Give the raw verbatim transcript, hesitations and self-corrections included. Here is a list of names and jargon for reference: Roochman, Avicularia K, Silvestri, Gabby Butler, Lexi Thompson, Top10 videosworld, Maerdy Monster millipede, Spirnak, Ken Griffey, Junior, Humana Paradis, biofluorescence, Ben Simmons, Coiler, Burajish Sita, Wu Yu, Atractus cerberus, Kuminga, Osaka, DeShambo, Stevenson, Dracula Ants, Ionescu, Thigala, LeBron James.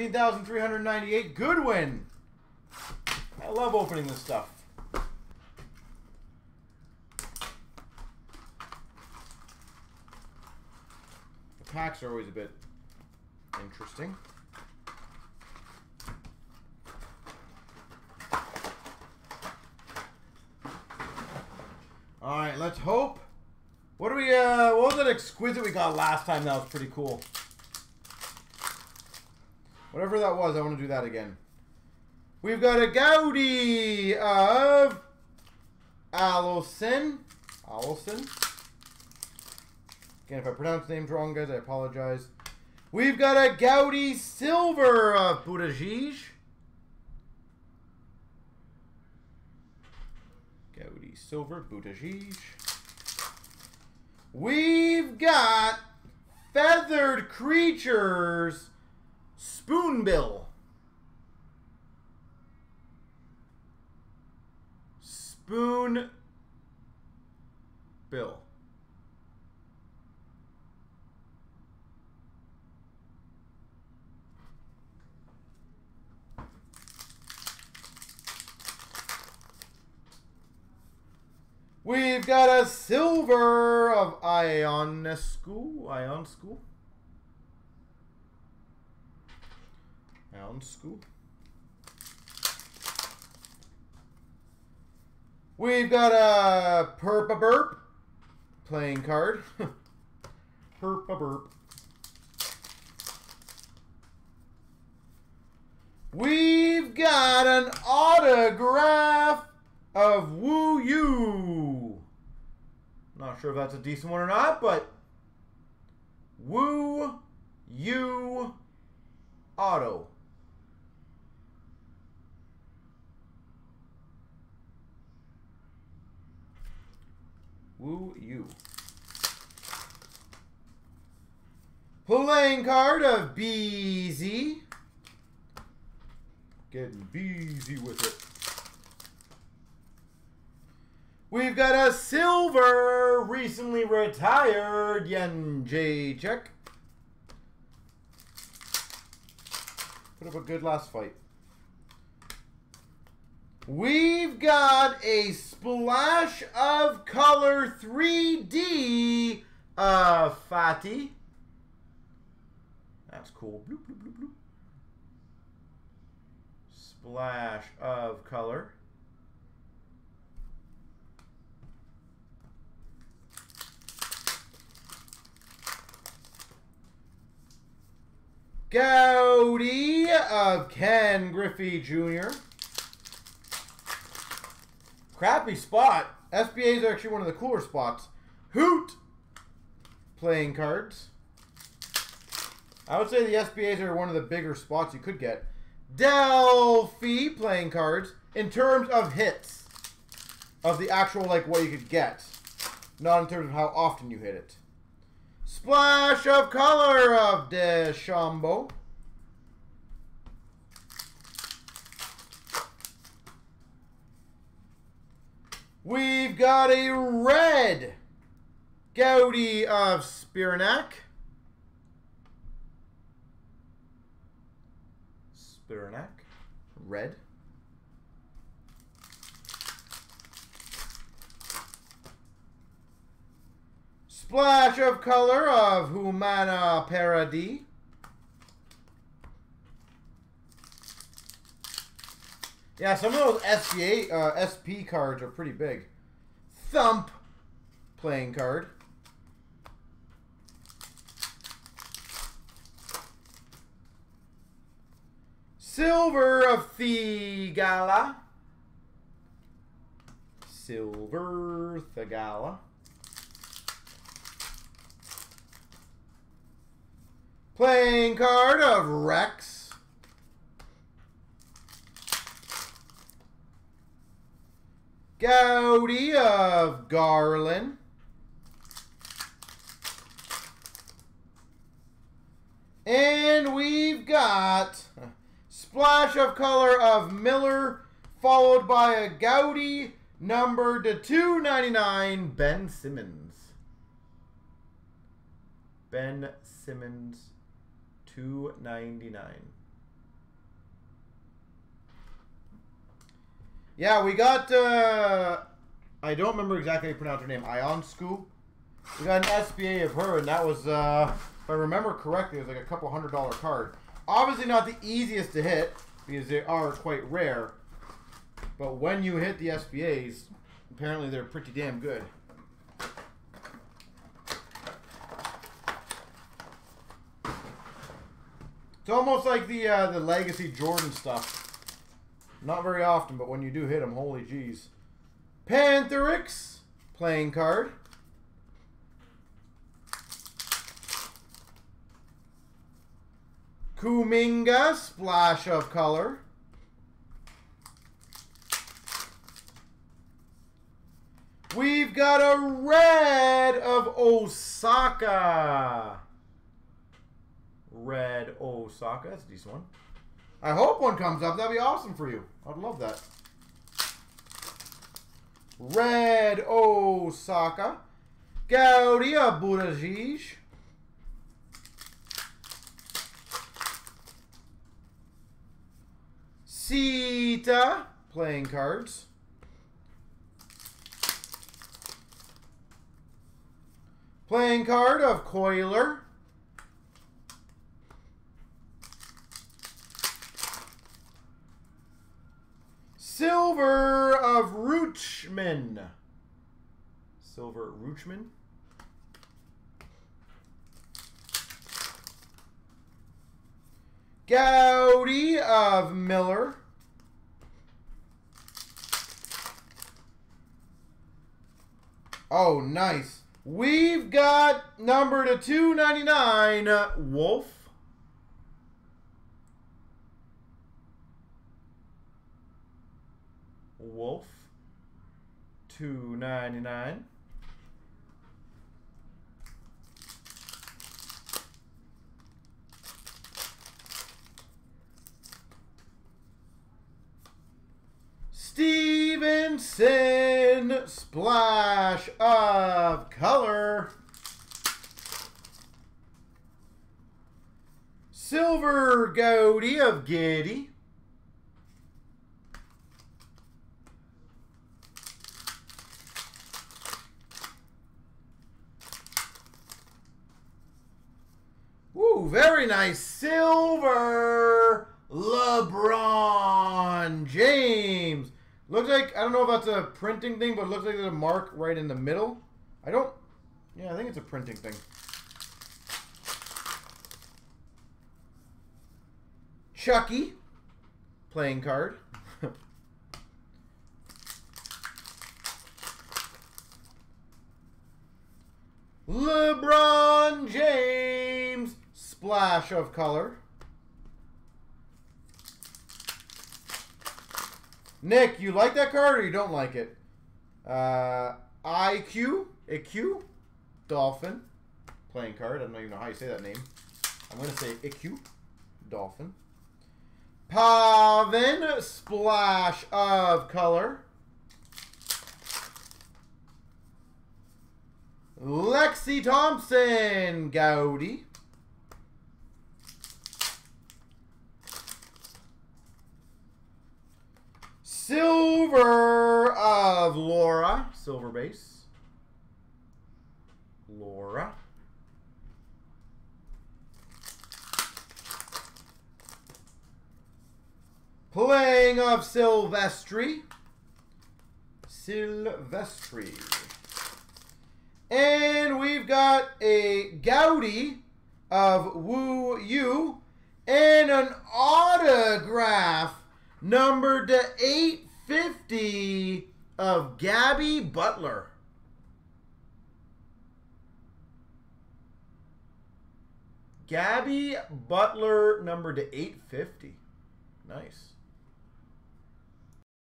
fifteen thousand three hundred ninety-eight, Goodwin. I love opening this stuff. The packs are always a bit interesting. All right, let's hope. What do we? Uh, what was that exquisite we got last time? That was pretty cool. Whatever that was, I want to do that again. We've got a Gaudy of Allison. Allison. Again, if I pronounce names wrong, guys, I apologize. We've got a Gaudy Silver of Burajish. Gaudy Silver, Burajish. We've got Feathered Creatures, Spoonbill. Spoonbill. We've got a silver of Ionescu. Ionescu. Ionescu. We've got a Purpa Burp playing card. Purpa Burp. We've got an autograph of Wu Yu. Not sure if that's a decent one or not, but Wu Yu auto. Wu Yu. Playing card of B Z. Getting busy with it. We've got a silver, recently retired, Yen Jacek. Put up a good last fight. We've got a splash of color three D of Fatih. That's cool. Bloop, bloop, bloop, bloop. Splash of color. Gaudy of Ken Griffey, Junior Crappy spot. S B As are actually one of the cooler spots. Hoot playing cards. I would say the S B As are one of the bigger spots you could get. Delphi playing cards in terms of hits. Of the actual, like, what you could get. Not in terms of how often you hit it. Splash of color of DeShambo. We've got a red Gaudy of Spirnak. Spirnak. Red. Splash of color of Humana Paradis. Yeah, some of those S P A, uh, S P cards are pretty big. Thump playing card. Silver of Thigala. Silver Thigala. Playing card of Rex. Gaudy of Garland. And we've got splash of color of Miller, followed by a Gaudy numbered to two ninety-nine, Ben Simmons. Ben Simmons. two ninety-nine. Yeah, we got, uh, I don't remember exactly how you pronounce her name, Ionescu. We got an S B A of her, and that was, uh, if I remember correctly, it was like a couple hundred dollar card. Obviously not the easiest to hit, because they are quite rare. But when you hit the S B As, apparently they're pretty damn good. It's almost like the uh, the Legacy Jordan stuff. Not very often, but when you do hit them, holy jeez. Pantherix playing card. Kuminga splash of color. We've got a red of Osaka. Red Osaka. That's a decent one. I hope one comes up. That'd be awesome for you. I'd love that. Red Osaka. Gaudia Burajish. Sita. Playing cards. Playing card of Coiler. Silver of Roochman. Silver Roochman. Gowdy of Miller. Oh, nice. We've got number to two ninety-nine, uh, Wolf. Wolf, two ninety-nine. Stevenson, splash of color. Silver Goaty of Giddy. Ooh, very nice. Silver LeBron James. Looks like, I don't know if that's a printing thing, but it looks like there's a mark right in the middle. I don't, yeah, I think it's a printing thing. Chucky, playing card. LeBron James, splash of color. Nick, you like that card or you don't like it? Uh, I Q, I Q, Dolphin, playing card. I don't even know how you say that name. I'm going to say I Q, Dolphin. Pavin, splash of color. Lexi Thompson, Gaudy. Silver of Laura, silver base. Laura. Playing of Silvestri. Silvestri. And we've got a Gaudy of Wu Yu and an autograph number to eight fifty of Gabby Butler. Gabby Butler number to eight fifty. Nice.